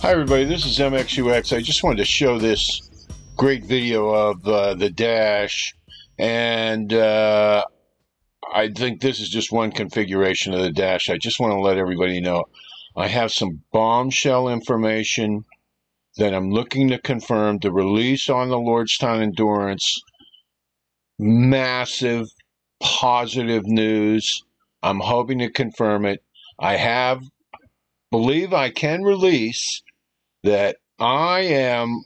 Hi everybody, this is MXUX. I just wanted to show this great video of the dash, and I think this is just one configuration of the dash. I just want to let everybody know I have some bombshell information that I'm looking to confirm to release on the Lordstown Endurance. Massive positive news. I'm hoping to confirm it. I believe I can release that I am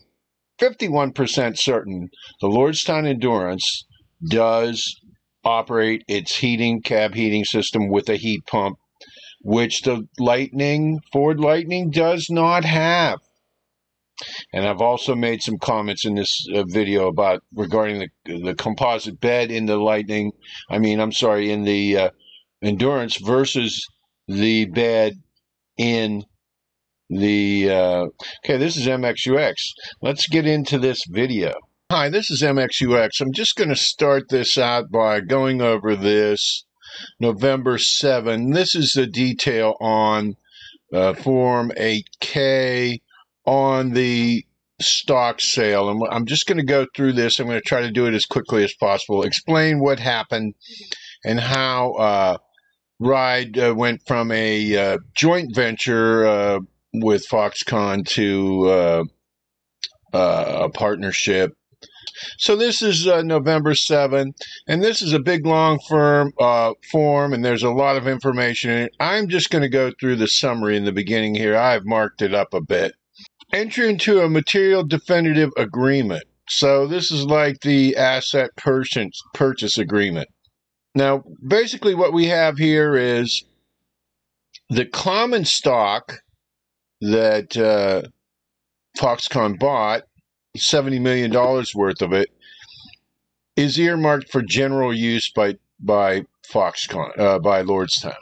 51% certain the Lordstown Endurance does operate its heating, cab heating system with a heat pump, which the Lightning, Ford Lightning, does not have. And I've also made some comments in this video about regarding the composite bed in the Lightning. In the Endurance versus the bed in the Okay, this is MXUX. Let's get into this video. Hi, this is MXUX. I'm just going to start this out by going over this November 7. This is the detail on Form 8K on the stock sale, and I'm just going to go through this. I'm going to try to do it as quickly as possible, explain what happened and how RIDE went from a joint venture with Foxconn to a partnership. So this is November 7, and this is a big, long form, and there's a lot of information in it. I'm just going to go through the summary in the beginning here. I've marked it up a bit. Entry into a material definitive agreement. So this is like the asset purchase agreement. Now, basically what we have here is the common stock that Foxconn bought, $70 million worth of it, is earmarked for general use by Foxconn, by Lordstown.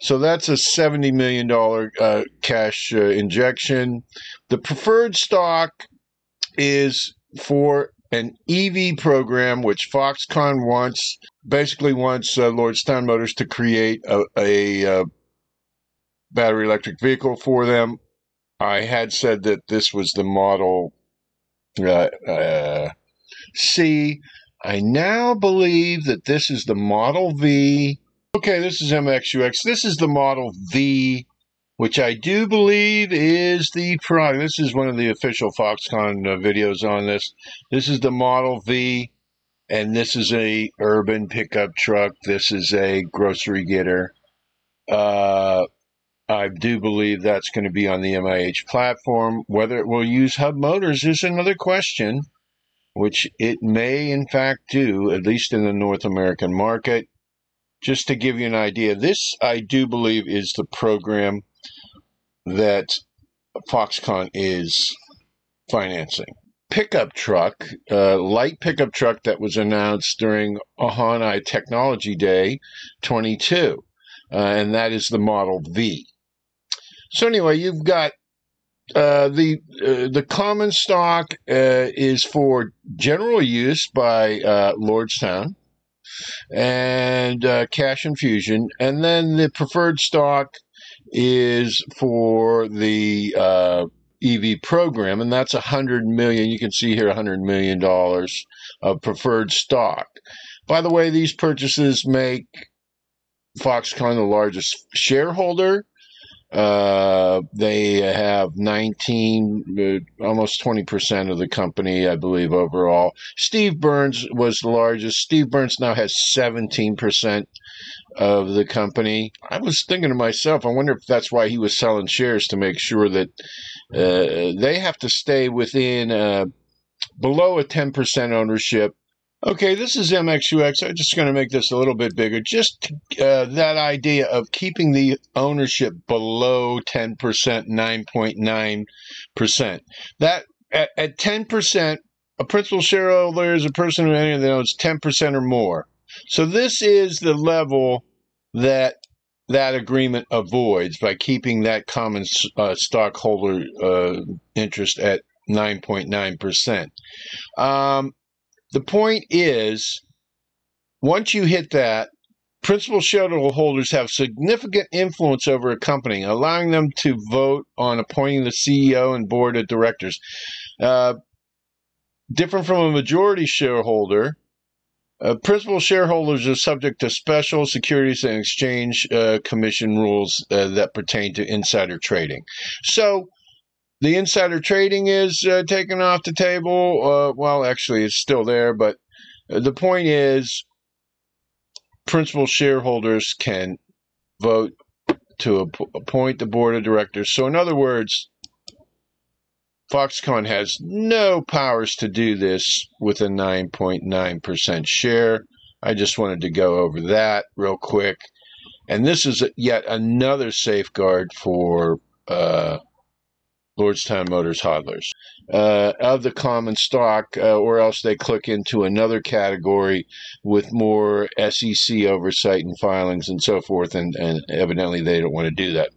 So that's a $70 million cash injection. The preferred stock is for an EV program, which Foxconn wants Lordstown Motors to create a battery electric vehicle for them. I had said that this was the Model C. I now believe that this is the Model V. Okay, this is MXUX. This is the Model V, which I do believe is the product. This is one of the official Foxconn videos on this. This is the Model V, and this is a urban pickup truck. This is a grocery getter. I do believe that's going to be on the MIH platform. Whether it will use Hub Motors is another question, which it may in fact do, at least in the North American market. Just to give you an idea, this I do believe is the program that Foxconn is financing. Pickup truck, light pickup truck that was announced during Hon Hai Technology Day 22, and that is the Model V. So anyway, you've got the common stock is for general use by Lordstown and cash infusion, and then the preferred stock is for the EV program, and that's $100 million. You can see here $100 million of preferred stock. By the way, these purchases make Foxconn the largest shareholder. They have 19, almost 20% of the company, I believe, overall. Steve Burns was the largest. Steve Burns now has 17% of the company. I was thinking to myself, I wonder if that's why he was selling shares, to make sure that they have to stay within below a 10% ownership. Okay, this is MXUX. I'm just going to make this a little bit bigger. Just that idea of keeping the ownership below 10%, 9.9%. That at 10%, a principal shareholder is a person who owns 10% or more. So this is the level that that agreement avoids by keeping that common stockholder interest at 9.9%. The point is, once you hit that, Principal shareholders have significant influence over a company, allowing them to vote on appointing the CEO and board of directors. Different from a majority shareholder, principal shareholders are subject to special Securities and Exchange Commission rules that pertain to insider trading. So the insider trading is taken off the table. Well, actually, it's still there, but the point is principal shareholders can vote to appoint the board of directors. So in other words, Foxconn has no powers to do this with a 9.9% share. I just wanted to go over that real quick. And this is yet another safeguard for Lordstown Motors hodlers of the common stock, or else they click into another category with more SEC oversight and filings and so forth, and evidently they don't want to do that.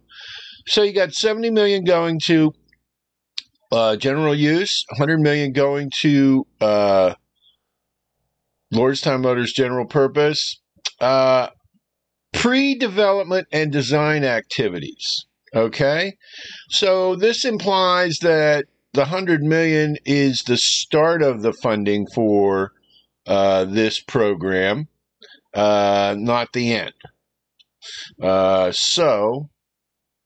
So you got $70 million going to general use, $100 million going to Lordstown Motors general purpose, pre-development and design activities. Okay, so this implies that the $100 million is the start of the funding for this program, not the end. So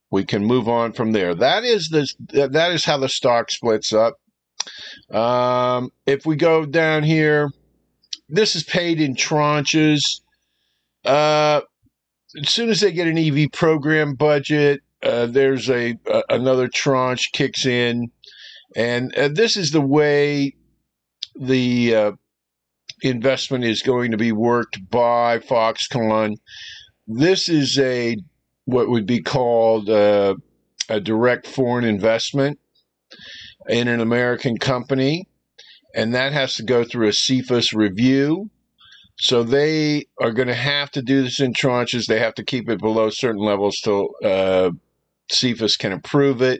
we can move on from there. That is how the stock splits up. If we go down here, this is paid in tranches. As soon as they get an EV program budget, there's another tranche kicks in, and this is the way the investment is going to be worked by Foxconn. This is a what would be called a direct foreign investment in an American company, and that has to go through a CFIUS review. So they are going to have to do this in tranches. They have to keep it below certain levels till CFIUS can approve it,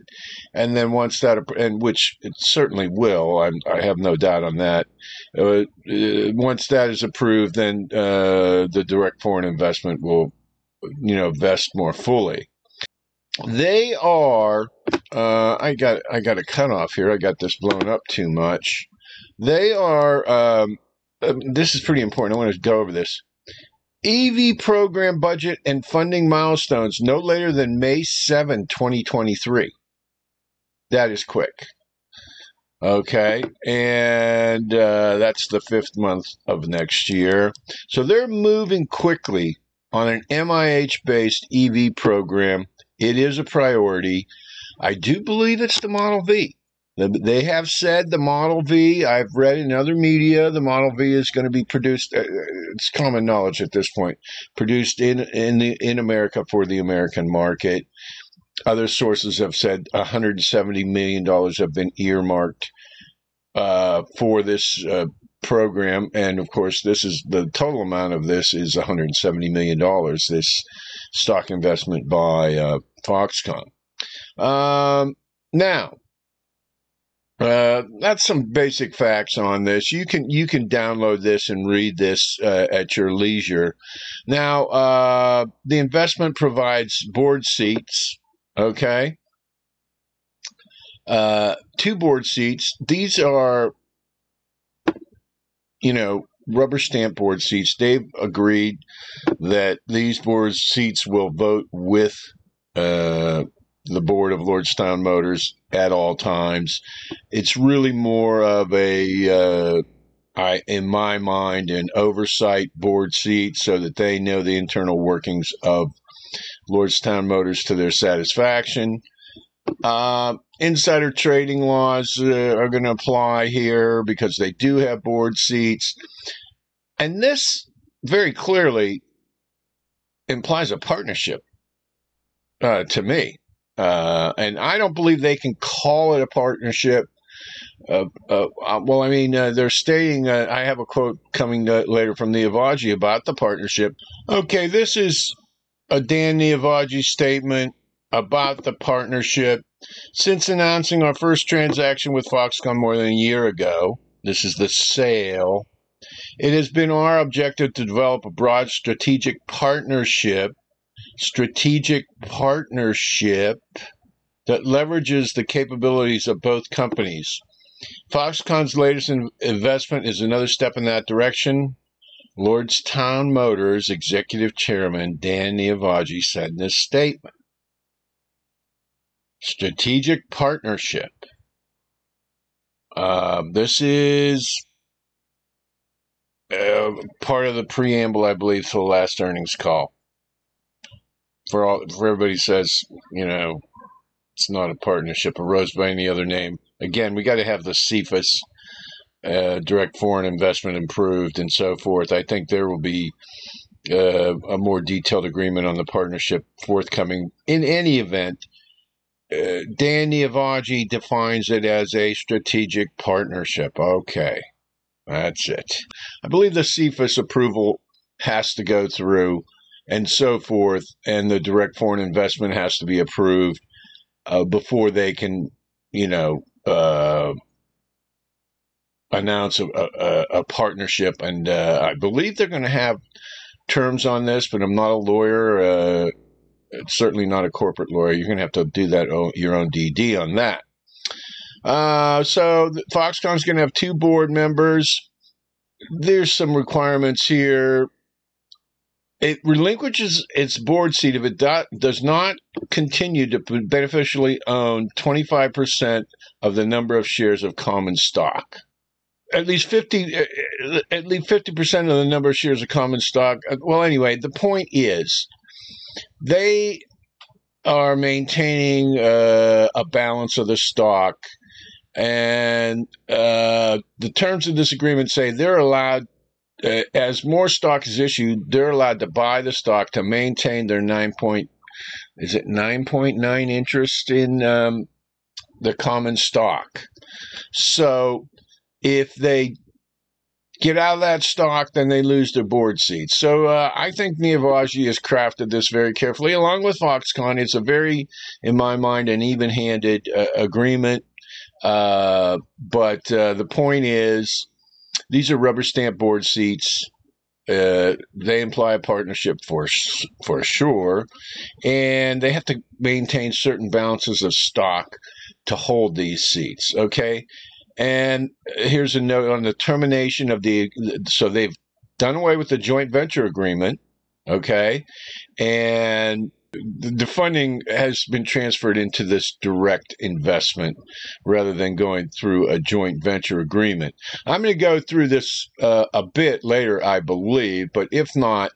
and then once that, and which it certainly will, I have no doubt on that. Once that is approved, then the direct foreign investment will, you know, vest more fully. They are, I got a cutoff here. I got this blown up too much. They are, this is pretty important. I want to go over this. EV program budget and funding milestones no later than May 7, 2023. That is quick. Okay, and that's the 5th month of next year. So they're moving quickly on an MIH-based EV program. It is a priority. I do believe it's the Model V. They have said the Model V, I've read in other media, the Model V is going to be produced, it's common knowledge at this point, produced in America for the American market. Other sources have said $170 million have been earmarked for this program. And, of course, this is the total amount of this is $170 million, this stock investment by Foxconn. Now, that's some basic facts on this. You can download this and read this at your leisure. Now, the investment provides board seats, okay? 2 board seats. These are, you know, rubber stamp board seats. They've agreed that these board seats will vote with the board of Lordstown Motors at all times. It's really more of a, in my mind, an oversight board seat so that they know the internal workings of Lordstown Motors to their satisfaction. Insider trading laws are going to apply here because they do have board seats. And this very clearly implies a partnership to me. And I don't believe they can call it a partnership. Well, I mean, they're stating, I have a quote coming later from Ninivaggi about the partnership. Okay, this is a Dan Ninivaggi statement about the partnership. Since announcing our first transaction with Foxconn more than a year ago, this is the sale, It has been our objective to develop a broad strategic partnership that leverages the capabilities of both companies. Foxconn's latest investment is another step in that direction. Lordstown Motors Executive Chairman Dan Ninivaggi said in this statement, strategic partnership. This is part of the preamble, I believe, to the last earnings call. For everybody says, you know, it's not a partnership, it arose by any other name. Again, we got to have the CFIUS, direct foreign investment improved and so forth. I think there will be a more detailed agreement on the partnership forthcoming. In any event, Dan Ninivaggi defines it as a strategic partnership. Okay, that's it. I believe the CFIUS approval has to go through and so forth, and the direct foreign investment has to be approved before they can, you know, announce a partnership. And I believe they're going to have terms on this, but I'm not a lawyer. It's certainly not a corporate lawyer. You're going to have to do that your own DD on that. So Foxconn's going to have 2 board members. There's some requirements here. It relinquishes its board seat if it does not continue to beneficially own 25% of the number of shares of common stock. At least 50% of the number of shares of common stock. Well, anyway, the point is, they are maintaining a balance of the stock, and the terms of this agreement say they're allowed, as more stock is issued, they're allowed to buy the stock to maintain their 9.9 interest in the common stock. So if they get out of that stock, then they lose their board seats. So I think Ninivaggi has crafted this very carefully, along with Foxconn. It's a very, in my mind, an even-handed agreement. But the point is, these are rubber stamp board seats. They imply a partnership for sure, and they have to maintain certain balances of stock to hold these seats. Okay. And here's a note on the termination of the, so they've done away with the joint venture agreement, okay? And the funding has been transferred into this direct investment rather than going through a joint venture agreement. I'm going to go through this a bit later, I believe, but if not,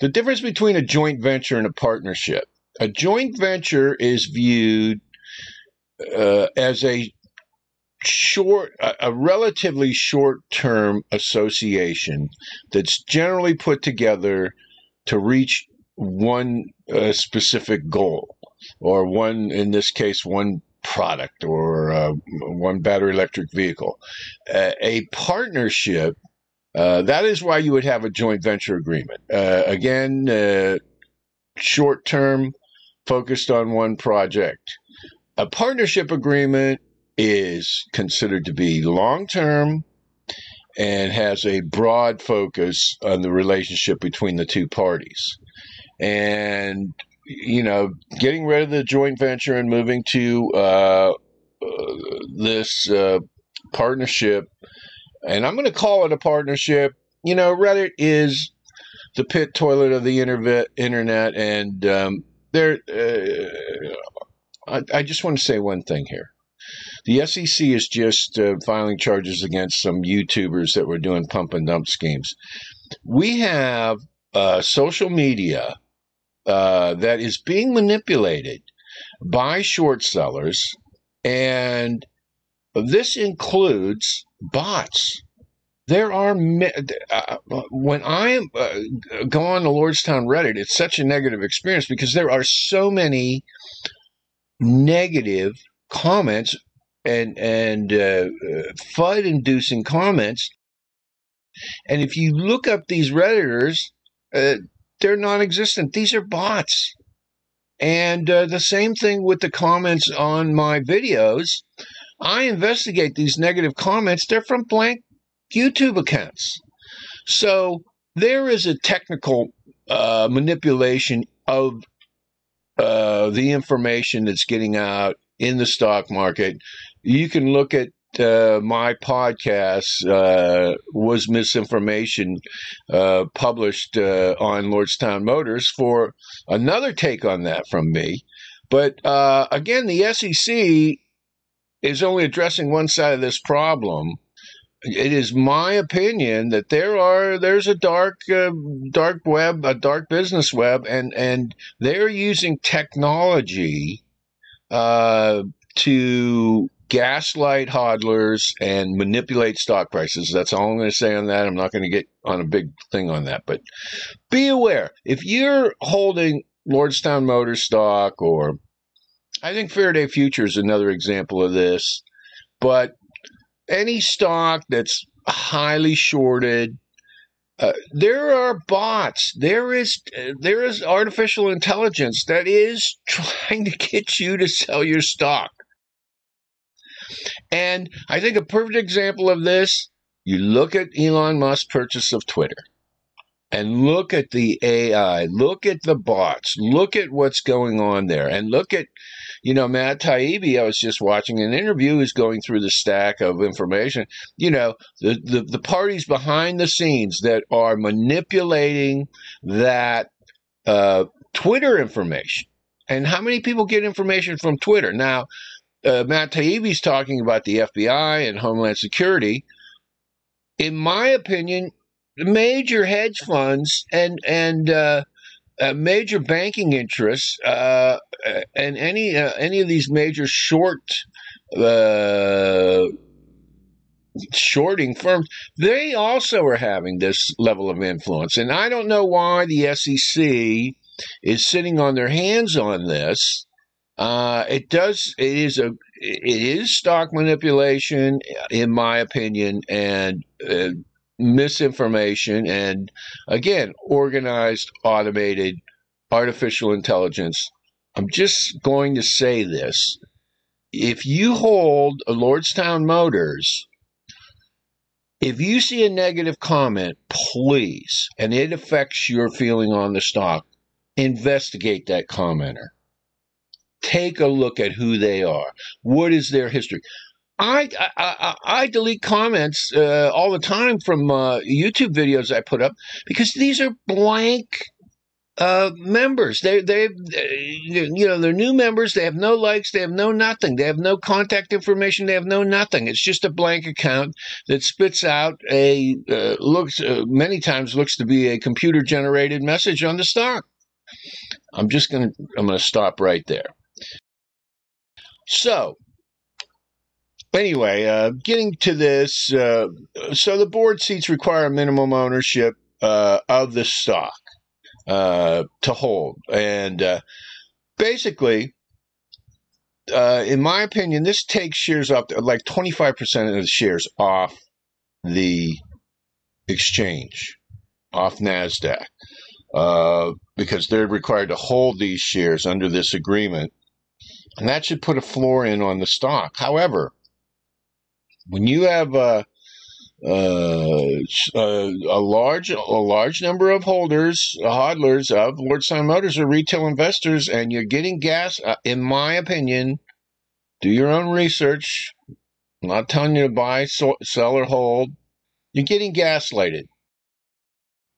the difference between a joint venture and a partnership. A joint venture is viewed as a relatively short-term association that's generally put together to reach one specific goal, or one, in this case, one product, or one battery electric vehicle. A partnership, that is why you would have a joint venture agreement. Again, short-term, focused on one project. A partnership agreement is considered to be long-term and has a broad focus on the relationship between the two parties. And, you know, getting rid of the joint venture and moving to this partnership, and I'm going to call it a partnership. You know, Reddit is the pit toilet of the internet, and I just want to say one thing here. The SEC is just filing charges against some YouTubers that were doing pump and dump schemes. We have social media that is being manipulated by short sellers, and this includes bots. There are when I am go on the Lordstown Reddit, it's such a negative experience because there are so many negative comments and FUD inducing comments, and if you look up these Redditors, they're non-existent. These are bots. And the same thing with the comments on my videos. I investigate these negative comments. They're from blank YouTube accounts. So there is a technical manipulation of the information that's getting out in the stock market. You can look at my podcast, Was Misinformation, published on Lordstown Motors for another take on that from me. But again, the SEC is only addressing one side of this problem. It is my opinion that there's a dark web, a dark business web, and they're using technology to gaslight hodlers and manipulate stock prices. That's all I'm going to say on that. I'm not going to get on a big thing on that, but be aware. If you're holding Lordstown Motors stock, or I think Faraday Future is another example of this, but any stock that's highly shorted, there are bots. There is artificial intelligence that is trying to get you to sell your stock. And I think a perfect example of this, you look at Elon Musk's purchase of Twitter, and look at the AI, look at the bots, look at what's going on there, and look at, you know, Matt Taibbi. I was just watching an interview, is going through the stack of information, you know, the parties behind the scenes that are manipulating that Twitter information. And how many people get information from Twitter? Now, Matt Taibbi's talking about the FBI and Homeland Security. In my opinion, major hedge funds and major banking interests and any of these major shorting firms, they also are having this level of influence. And I don't know why the SEC is sitting on their hands on this. It is stock manipulation, in my opinion, and misinformation, and again, organized, automated, artificial intelligence. I'm just going to say this. If you hold a Lordstown Motors, if you see a negative comment, please, and it affects your feeling on the stock, investigate that commenter. Take a look at who they are. What is their history? I delete comments all the time from YouTube videos I put up, because these are blank members. They're new members. They have no likes. They have no nothing. They have no contact information. They have no nothing. It's just a blank account that spits out many times looks to be a computer generated message on the stock. I'm going to stop right there. So, anyway, getting to this, so the board seats require a minimum ownership of the stock to hold. And basically, in my opinion, this takes shares off, like 25% of the shares off the exchange, off NASDAQ, because they're required to hold these shares under this agreement. And that should put a floor in on the stock. However, when you have a large number of holders, hodlers of Lordstown Motors or retail investors, and you're getting gas, in my opinion, do your own research. I'm not telling you to buy, sell, or hold. You're getting gaslighted.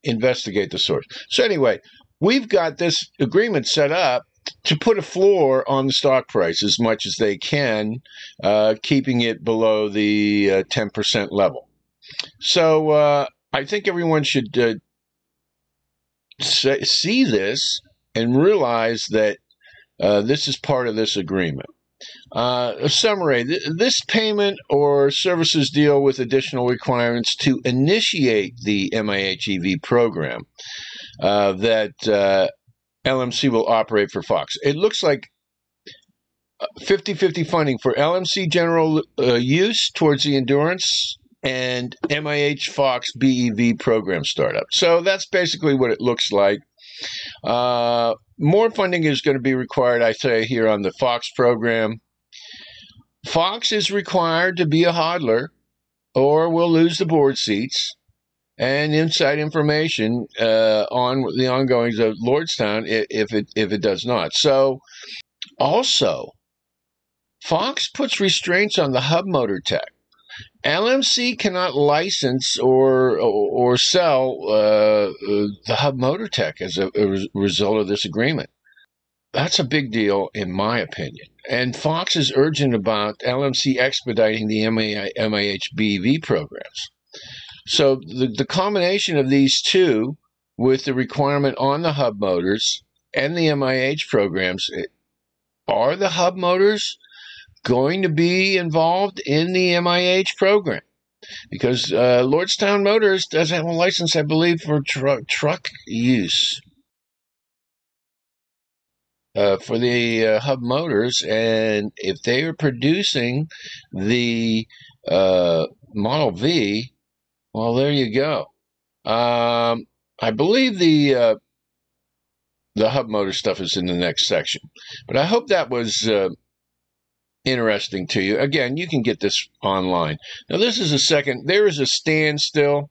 Investigate the source. So anyway, we've got this agreement set up to put a floor on the stock price as much as they can, keeping it below the 10% level. So I think everyone should see this and realize that this is part of this agreement. A summary. This payment or services deal with additional requirements to initiate the MIH EV program that LMC will operate for Fox. It looks like 50-50 funding for LMC general use towards the Endurance and MIH Fox BEV program startup. So that's basically what it looks like. More funding is going to be required, I say, here on the Fox program. Fox is required to be a hodler or will lose the board seats. and inside information on the ongoings of Lordstown if it does not. So also, Fox puts restraints on the hub motor tech. LMC cannot license or sell the hub motor tech as a result of this agreement. That's a big deal, in my opinion. And Fox is urgent about LMC expediting the MIH BEV programs. So the combination of these two, with the requirement on the hub motors and the MIH programs, are the hub motors going to be involved in the MIH program? Because Lordstown Motors does have a license, I believe, for truck use for the hub motors. And if they are producing the Model V, well, there you go. I believe the hub motor stuff is in the next section. But I hope that was interesting to you. Again, you can get this online. Now, this is a second. There is a standstill.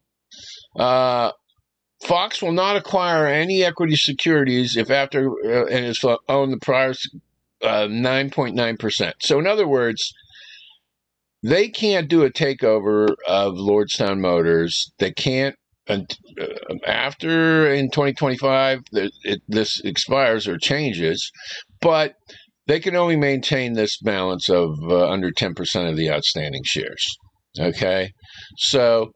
Fox will not acquire any equity securities if after and has owned the prior 9.9%. So, in other words, they can't do a takeover of Lordstown Motors. They can't. After in 2025, this expires or changes, but they can only maintain this balance of under 10% of the outstanding shares. Okay, so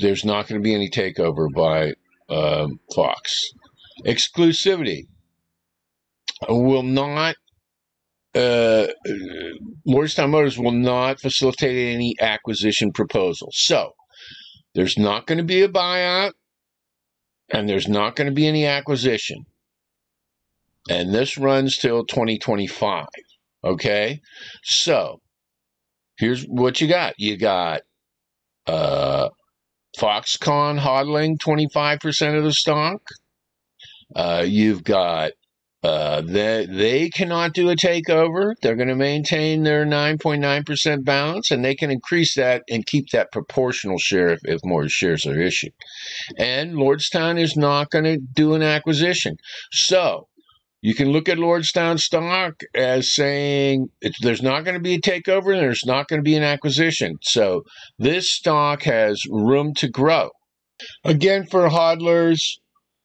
there's not going to be any takeover by Fox. Exclusivity will not. Lordstown Motors will not facilitate any acquisition proposals. So there's not going to be a buyout, and there's not going to be any acquisition. And this runs till 2025, okay? So here's what you got. You got Foxconn hodling 25% of the stock. You've got they cannot do a takeover. They're going to maintain their 9.9% balance, and they can increase that and keep that proportional share if more shares are issued. And Lordstown is not going to do an acquisition. So you can look at Lordstown stock as saying there's not going to be a takeover and there's not going to be an acquisition. So this stock has room to grow. Again, for hodlers,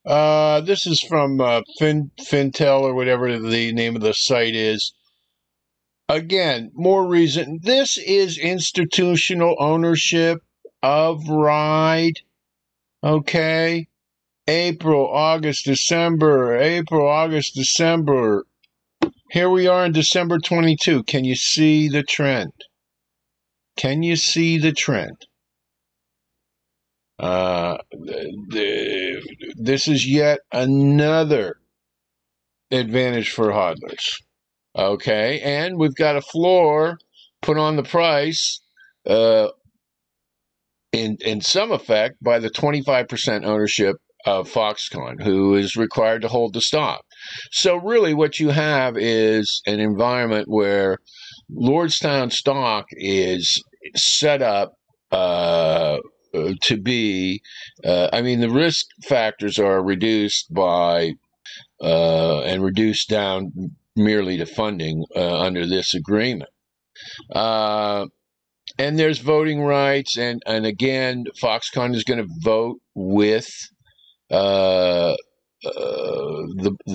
this is from Fintel or whatever the name of the site is. Again, more reason. This is institutional ownership of RIDE, okay? April, August, December. Here we are in December 22. Can you see the trend? Can you see the trend? This is yet another advantage for hodlers. Okay, and we've got a floor put on the price in some effect by the 25% ownership of Foxconn, who is required to hold the stock. So really what you have is an environment where Lordstown stock is set up to be, I mean, the risk factors are reduced by and reduced down merely to funding under this agreement. And there's voting rights, and again, Foxconn is going to vote with the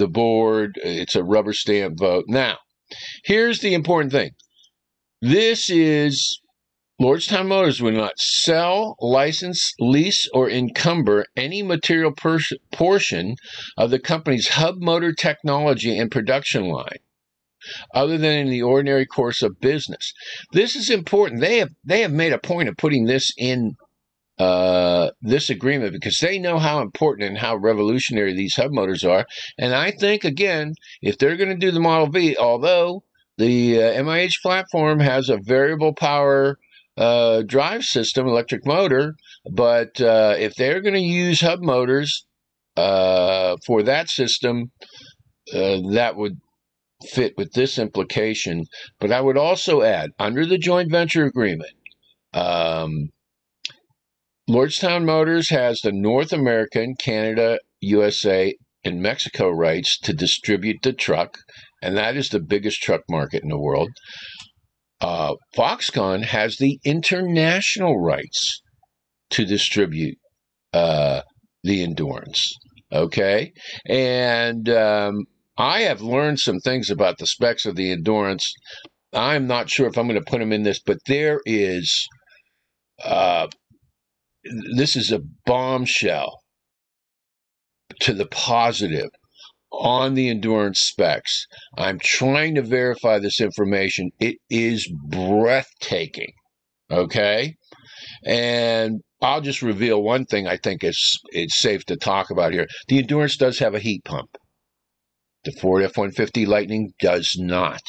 board. It's a rubber stamp vote. Now, here's the important thing. This is Lordstown Motors will not sell, license, lease, or encumber any material portion of the company's hub motor technology and production line, other than in the ordinary course of business. This is important. They have made a point of putting this in this agreement because they know how important and how revolutionary these hub motors are. And I think, again, if they're going to do the Model V, although the MIH platform has a variable power drive system, electric motor, but if they're going to use hub motors for that system, that would fit with this implication. But I would also add, under the joint venture agreement, Lordstown Motors has the North American, Canada, USA, and Mexico rights to distribute the truck, and that is the biggest truck market in the world. Foxconn has the international rights to distribute the Endurance, okay? And I have learned some things about the specs of the Endurance. I'm not sure if I'm going to put them in this, but there is this is a bombshell to the positive on the Endurance specs. I'm trying to verify this information. It is breathtaking, okay? And I'll just reveal one thing I think it's safe to talk about here. The Endurance does have a heat pump. The Ford F-150 Lightning does not.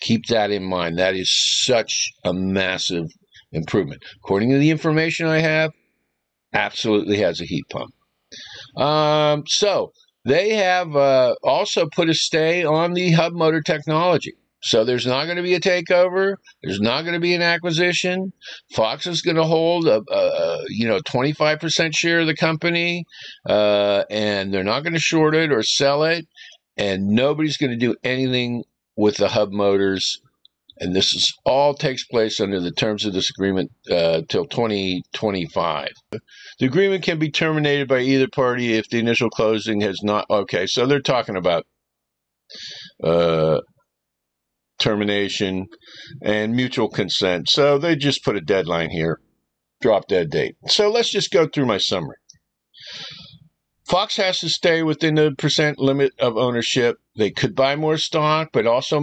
Keep that in mind. That is such a massive improvement. According to the information I have, absolutely has a heat pump. So they have also put a stay on the hub motor technology. So there's not going to be a takeover. There's not going to be an acquisition. Fox is going to hold a 25% share of the company, and they're not going to short it or sell it, and nobody's going to do anything with the Hub Motors. And this is all takes place under the terms of this agreement till 2025. The agreement can be terminated by either party if the initial closing has not. Okay, so they're talking about termination and mutual consent. So they just put a deadline here, drop dead date. So let's just go through my summary. Fox has to stay within the percent limit of ownership. They could buy more stock, but also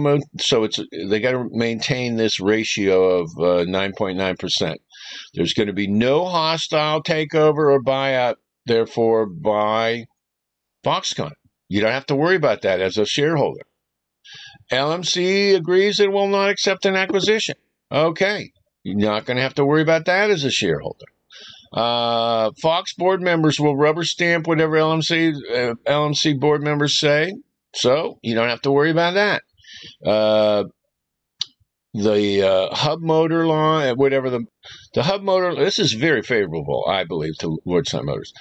they got to maintain this ratio of 9.9%. There's going to be no hostile takeover or buyout, therefore, by Foxconn. You don't have to worry about that as a shareholder. LMC agrees it will not accept an acquisition. Okay, you're not going to have to worry about that as a shareholder. Fox board members will rubber stamp whatever LMC board members say, so you don't have to worry about that. The hub motor law, whatever the hub motor, this is very favorable, I believe, to Lordstown Motors.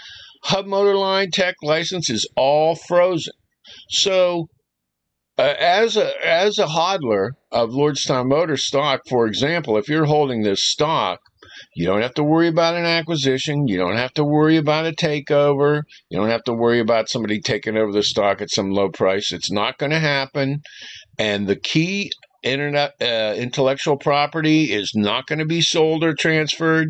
Hub motor line tech license is all frozen. So as a hodler of Lordstown Motors stock, for example, if you're holding this stock, you don't have to worry about an acquisition. You don't have to worry about a takeover. You don't have to worry about somebody taking over the stock at some low price. It's not going to happen. And the key intellectual property is not going to be sold or transferred.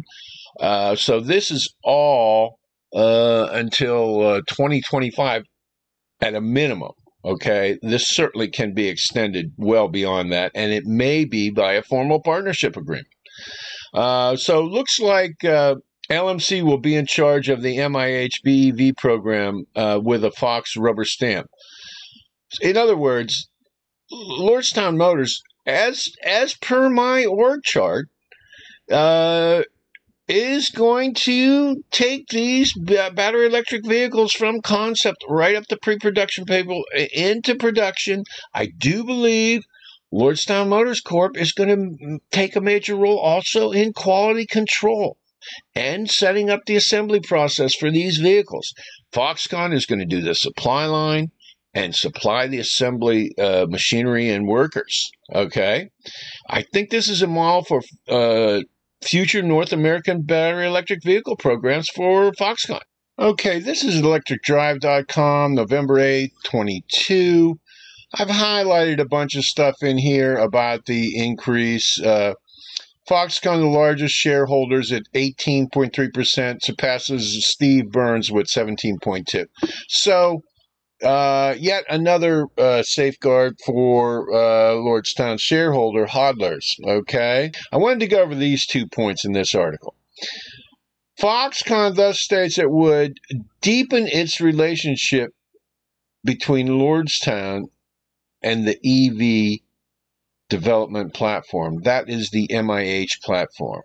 So this is all until 2025 at a minimum. Okay, this certainly can be extended well beyond that, and it may be by a formal partnership agreement. So looks like LMC will be in charge of the MIH BEV program with a Fox rubber stamp. In other words, Lordstown Motors, as per my org chart, is going to take these battery electric vehicles from concept right up to pre-production people into production. I do believe Lordstown Motors Corp is going to take a major role also in quality control and setting up the assembly process for these vehicles. Foxconn is going to do the supply line and supply the assembly machinery and workers, okay? I think this is a model for future North American battery electric vehicle programs for Foxconn. Okay, this is electricdrive.com, November 8th, 22. I've highlighted a bunch of stuff in here about the increase. Foxconn, the largest shareholders at 18.3%, surpasses Steve Burns with 17.2%. So yet another safeguard for Lordstown shareholder hodlers, okay? I wanted to go over these 2 points in this article. Foxconn thus states it would deepen its relationship between Lordstown and the EV development platform. That is the MIH platform.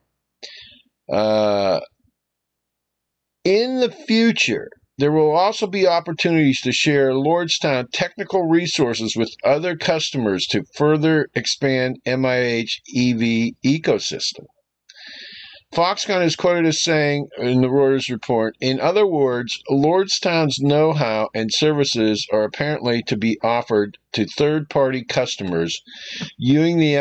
In the future, there will also be opportunities to share Lordstown technical resources with other customers to further expand MIH EV ecosystem. Foxconn is quoted as saying in the Reuters report, in other words, Lordstown's know-how and services are apparently to be offered to third-party customers using the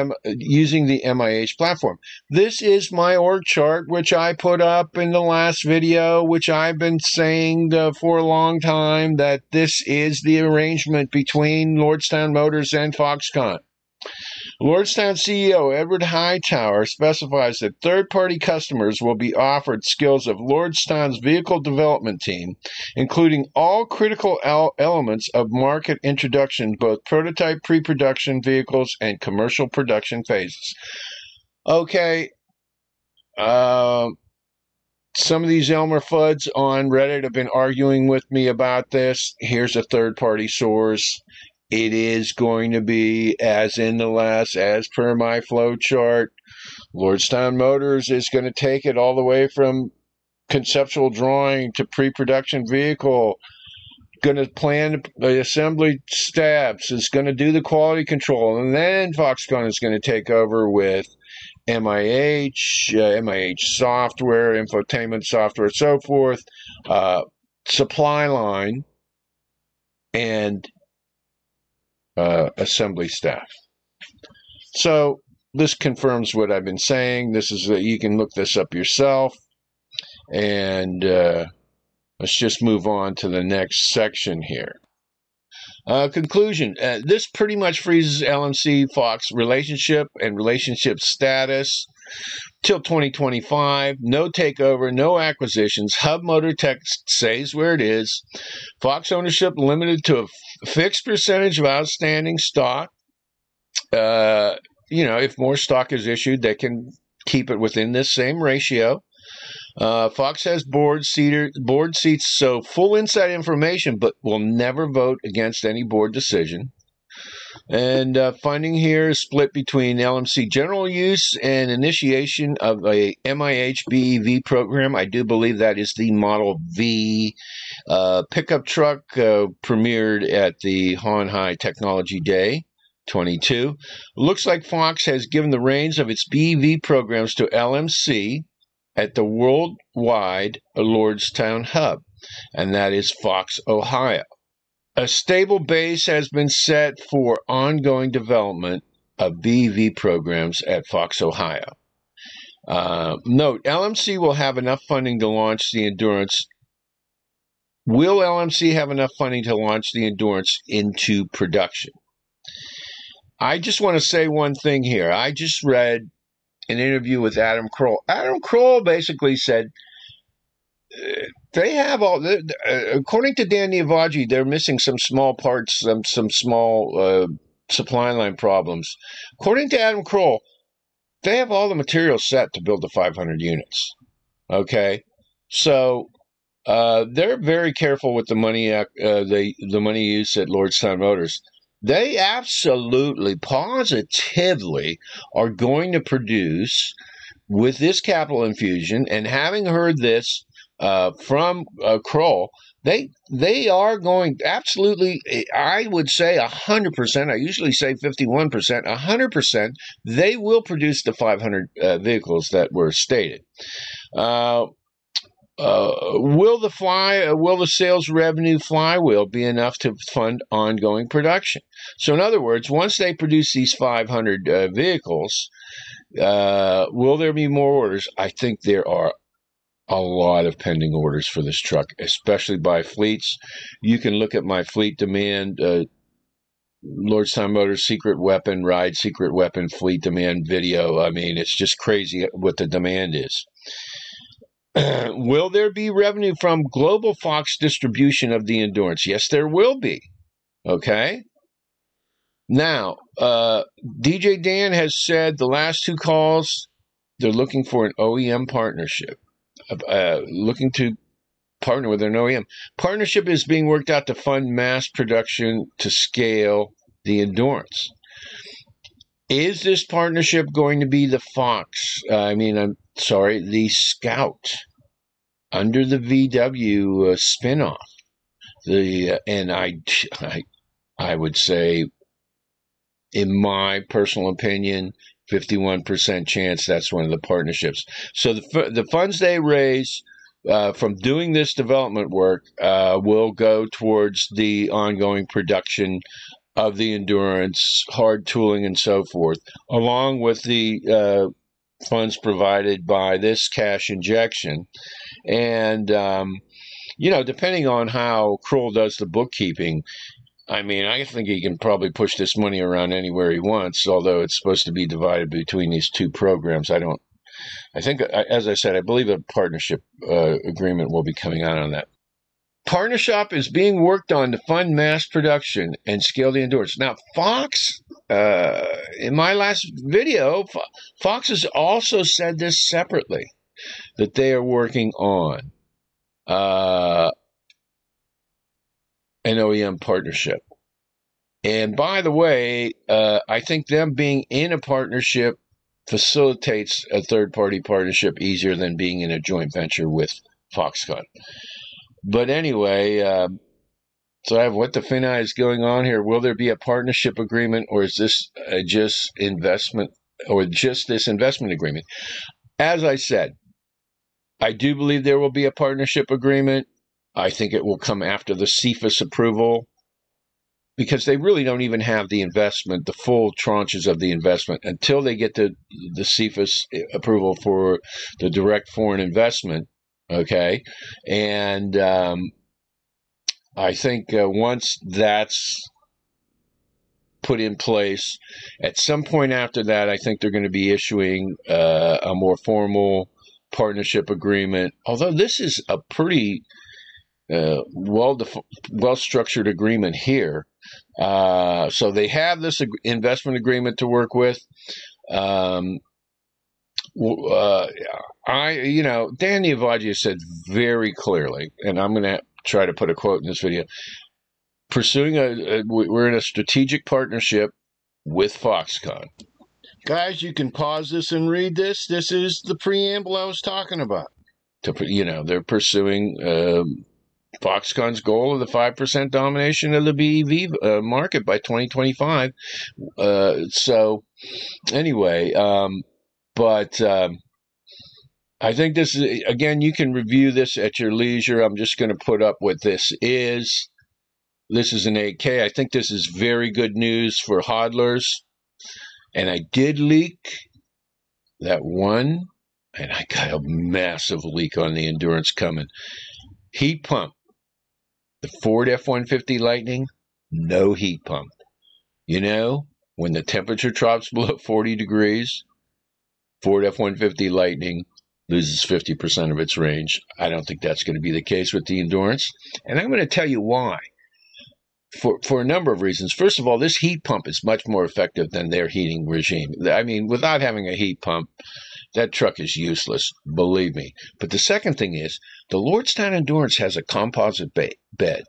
MIH platform. This is my org chart, which I put up in the last video, which I've been saying for a long time, that this is the arrangement between Lordstown Motors and Foxconn. Lordstown CEO Edward Hightower specifies that third-party customers will be offered skills of Lordstown's vehicle development team, including all critical elements of market introduction, both prototype pre-production vehicles and commercial production phases. Okay, some of these Elmer Fuds on Reddit have been arguing with me about this. Here's a third-party source. It is going to be, as in the last, as per my flow chart, Lordstown Motors is going to take it all the way from conceptual drawing to pre-production vehicle, going to plan the assembly steps, is going to do the quality control, and then Foxconn is going to take over with MIH, MIH software, infotainment software, so forth, supply line, and assembly staff. So this confirms what I've been saying. This is you can look this up yourself, and let's just move on to the next section here. Conclusion. This pretty much freezes LMC Fox relationship and relationship status till 2025. No takeover, no acquisitions. Hub Motor Tech stays where it is. Fox ownership limited to a fixed percentage of outstanding stock. You know, if more stock is issued, they can keep it within this same ratio. Fox has board seats, so full inside information, but will never vote against any board decision. And funding here is split between LMC general use and initiation of a MIH BEV program. I do believe that is the Model V pickup truck premiered at the Hon Hai Technology Day 22. Looks like Fox has given the reins of its BEV programs to LMC at the worldwide Lordstown hub, and that is Fox, Ohio. A stable base has been set for ongoing development of BEV programs at Fox, Ohio. Note, LMC will have enough funding to launch the Endurance. Will LMC have enough funding to launch the Endurance into production? I just want to say one thing here. I just read an interview with Adam Kroll. Adam Kroll basically said, they have all, according to Dan Ninivaggi, they're missing some small parts, some small supply line problems. According to Adam Kroll, they have all the material set to build the 500 units. Okay, so they're very careful with the money the money used at Lordstown Motors. They absolutely, positively are going to produce with this capital infusion. And having heard this from Kroll, they are going absolutely, I would say 100%, I usually say 51%, 100%, they will produce the 500 vehicles that were stated. Will the sales revenue flywheel be enough to fund ongoing production? So in other words, once they produce these 500 vehicles, will there be more orders? I think there are a lot of pending orders for this truck, especially by fleets. You can look at my fleet demand, Lordstown Motors secret weapon, RIDE secret weapon, fleet demand video. I mean, it's just crazy what the demand is. Will there be revenue from global Fox distribution of the Endurance? Yes, there will be. Okay. Now, DJ Dan has said the last two calls, they're looking for an OEM partnership, looking to partner with an OEM. Partnership is being worked out to fund mass production to scale the Endurance. Is this partnership going to be the Fox? The Scout under the VW spinoff. And I would say, in my personal opinion, 51% chance that's one of the partnerships. So the funds they raise from doing this development work will go towards the ongoing production of the Endurance, hard tooling, and so forth, along with the funds provided by this cash injection. And, you know, depending on how Kroll does the bookkeeping, I mean, I think he can probably push this money around anywhere he wants, although it's supposed to be divided between these two programs. I think, as I said, I believe a partnership agreement will be coming out on that. Partnership is being worked on to fund mass production and scale the Endurance. Now, Fox, in my last video, Fox has also said this separately, that they are working on an OEM partnership. And by the way, I think them being in a partnership facilitates a third-party partnership easier than being in a joint venture with Foxconn. But anyway, so I have what the FinEye is going on here. Will there be a partnership agreement, or is this just investment, or just this investment agreement? As I said, I do believe there will be a partnership agreement. I think it will come after the CFIUS approval, because they really don't even have the investment, the full tranches of the investment, until they get the CFIUS approval for the direct foreign investment, okay? And I think once that's put in place, at some point after that, I think they're going to be issuing a more formal partnership agreement, although this is a pretty well-structured agreement here. So they have this investment agreement to work with. You know, Dan Ninivaggi said very clearly, and I'm going to try to put a quote in this video, pursuing we're in a strategic partnership with Foxconn. Guys, you can pause this and read this. This is the preamble I was talking about. You know, they're pursuing Foxconn's goal of the 5% domination of the BEV market by 2025. So anyway, I think this is, again, you can review this at your leisure. I'm just going to put up what this is. This is an 8K. I think this is very good news for hodlers. And I did leak that one, and I got a massive leak on the Endurance coming. Heat pump. The Ford F-150 Lightning, no heat pump. You know, when the temperature drops below 40 degrees, Ford F-150 Lightning loses 50% of its range. I don't think that's going to be the case with the Endurance. And I'm going to tell you why. For a number of reasons. First of all, this heat pump is much more effective than their heating regime. I mean, without having a heat pump, that truck is useless, believe me. But the second thing is, the Lordstown Endurance has a composite bed.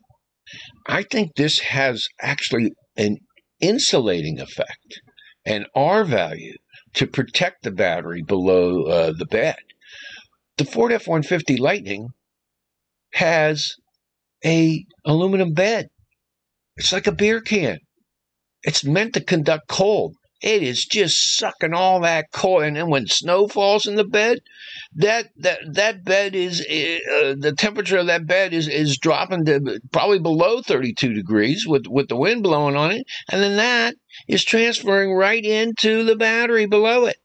I think this has actually an insulating effect, an R value, to protect the battery below the bed. The Ford F-150 Lightning has an aluminum bed. It's like a beer can. It's meant to conduct cold. It is just sucking all that cold, and then when snow falls in the bed, that bed is the temperature of that bed is dropping to probably below 32 degrees with the wind blowing on it, and then that is transferring right into the battery below it.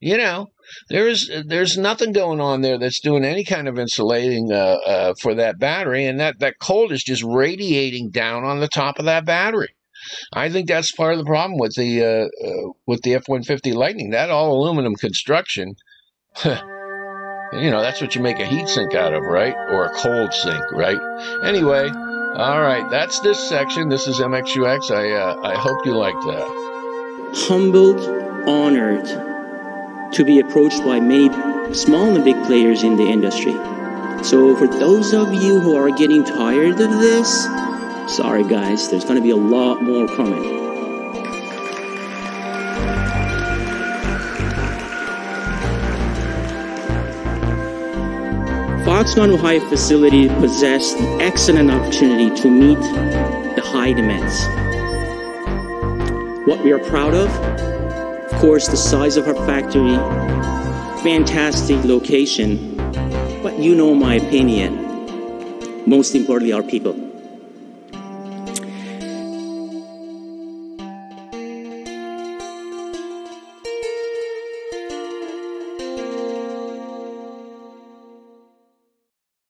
You know, there's nothing going on there that's doing any kind of insulating for that battery, and that cold is just radiating down on the top of that battery. I think that's part of the problem with the F-150 Lightning. That all aluminum construction, you know, that's what you make a heat sink out of, right? Or a cold sink, right? Anyway, all right, that's this section. This is MXUX. I hope you liked that. Humbled, honored to be approached by many small and big players in the industry. So for those of you who are getting tired of this, sorry guys, there's going to be a lot more coming. Foxconn Ohio facility possessed excellent opportunity to meet the high demands. What we are proud of Of course, the size of our factory, fantastic location, but you know my opinion. Most importantly, our people.